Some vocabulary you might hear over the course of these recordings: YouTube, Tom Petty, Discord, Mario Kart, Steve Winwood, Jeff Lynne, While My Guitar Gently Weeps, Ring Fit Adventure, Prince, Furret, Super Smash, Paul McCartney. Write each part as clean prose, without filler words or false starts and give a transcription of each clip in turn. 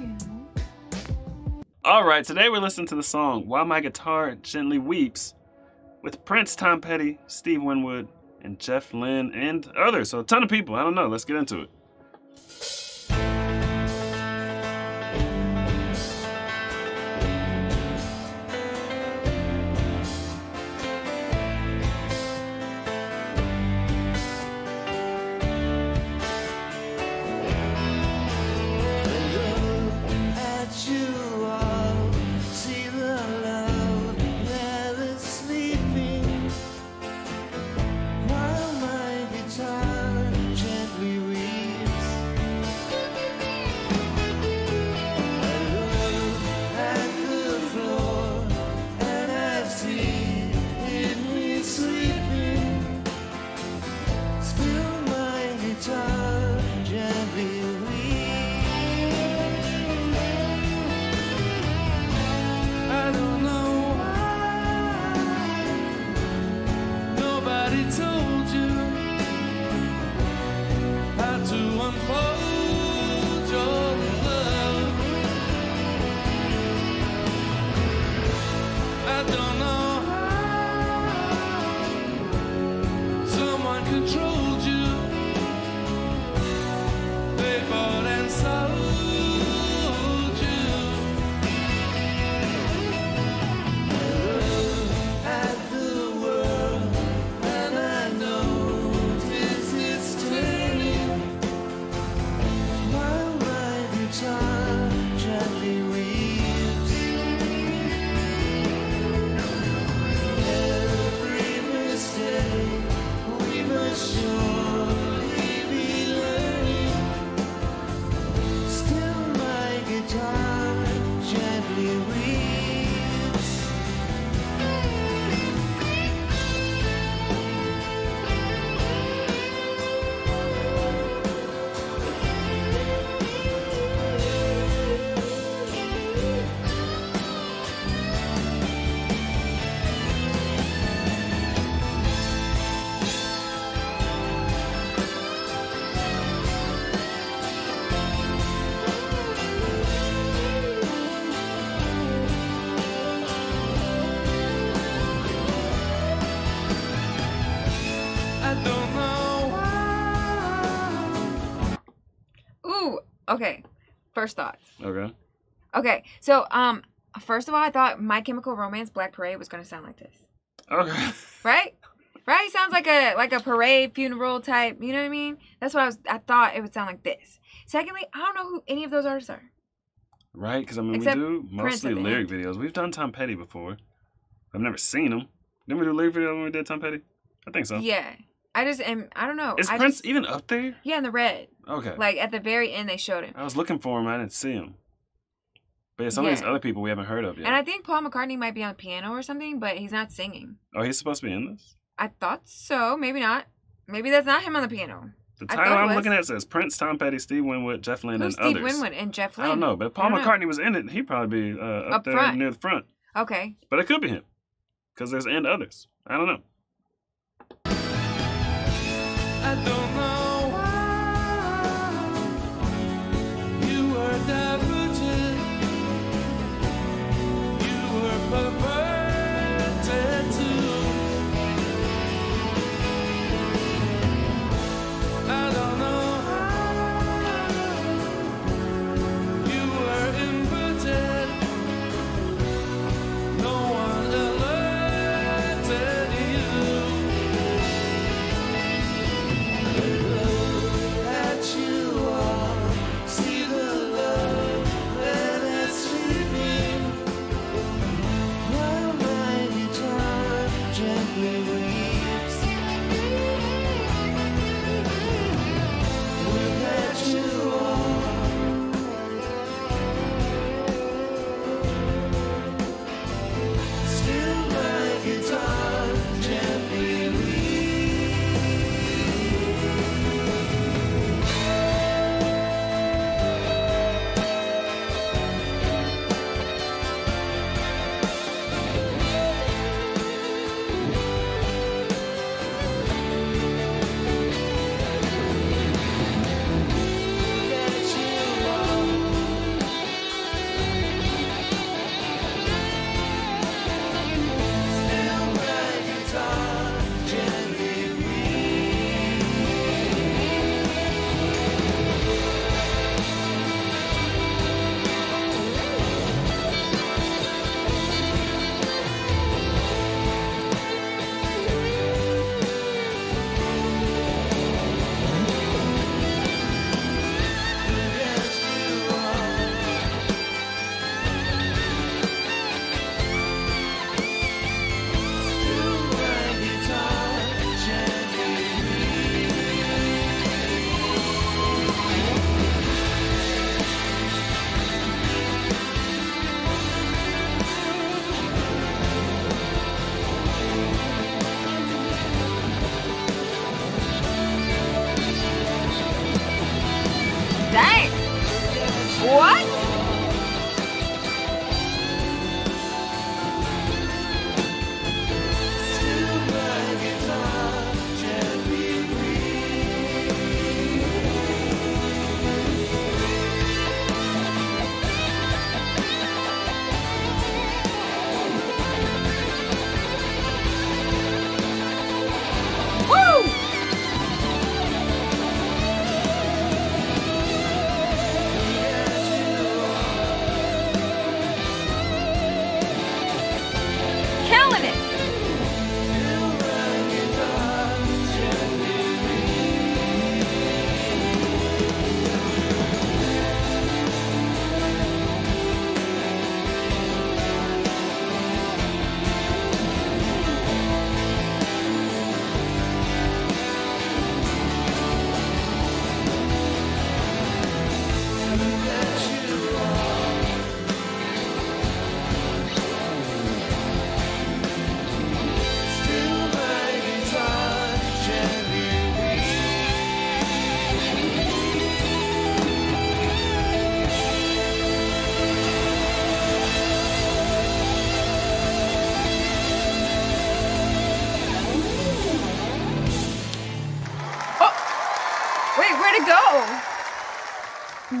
you. All right, today we're listening to the song While My Guitar Gently Weeps with Prince, Tom Petty, Steve Winwood, and Jeff Lynne, and others. So a ton of people, I don't know, let's get into it. Okay, first thoughts. Okay. Okay, so first of all, I thought My Chemical Romance Black Parade was gonna sound like this. Okay. Right? Right? Sounds like a parade, funeral type. You know what I mean? That's what I thought it would sound like this. Secondly, I don't know who any of those artists are. Right? Because I mean, except we do mostly lyric videos. We've done Tom Petty before. I've never seen him. Didn't we do a lyric video when we did Tom Petty? I think so. Yeah. I don't know. Is Prince even up there? Yeah, in the red. Okay. Like, at the very end, they showed him. I was looking for him. I didn't see him. But yeah, some of these other people we haven't heard of yet. And I think Paul McCartney might be on piano or something, but he's not singing. Oh, he's supposed to be in this? I thought so. Maybe not. Maybe that's not him on the piano. The title I'm looking at says Prince, Tom Petty, Steve Winwood, Jeff Lynne, and others. Steve Winwood and Jeff Lynne? I don't know, but if Paul McCartney was in it, he'd probably be up there near the front. Okay. But it could be him. Because there's and others. I don't know. I don't know why you were diverted, you were perverted too. I don't know how you were inverted, no one alerted you.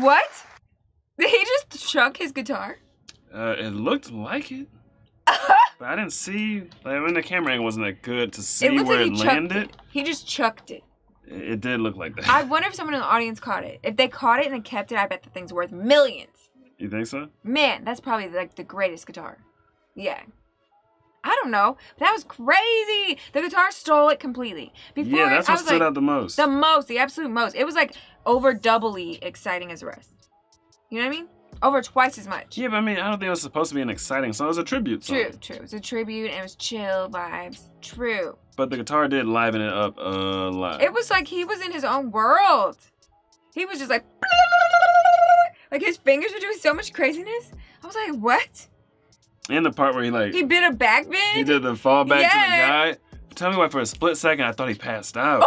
What? Did he just chuck his guitar? It looked like it. But I didn't see, like, when the camera angle wasn't that good to see where it landed. He just chucked it. It did look like that. I wonder if someone in the audience caught it. If they caught it and then kept it, I bet the thing's worth millions. You think so? Man, that's probably like the greatest guitar. Yeah. I don't know. But that was crazy. The guitar stole it completely. Before, yeah, that's what stood out the most. The most, the absolute most. It was like over doubly exciting as the rest. You know what I mean? Over twice as much. Yeah, but I mean, I don't think it was supposed to be an exciting song. It was a tribute song. True. It was a tribute and it was chill vibes. True. But the guitar did liven it up a lot. It was like he was in his own world. He was just like... Like his fingers were doing so much craziness. I was like, what? And the part where he like... He bit a back bend. He did the fall back to the guy. Tell me why for a split second I thought he passed out.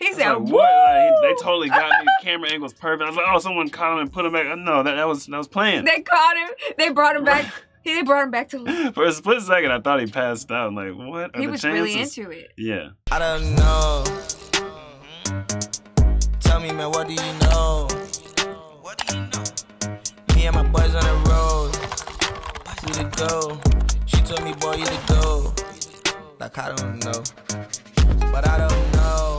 He said, like, "What? They totally got me. Camera angle's perfect." I was like, "Oh, someone caught him and put him back." No, that was planned. They caught him. They brought him back. They brought him back to life. For a split second, I thought he passed out. I'm like, what? He was really into it. Yeah. I don't know. Tell me, man, what do you know? What do you know? Me and my boys on the road. You to go. She told me, boy, you to go. Like I don't know, but I don't know.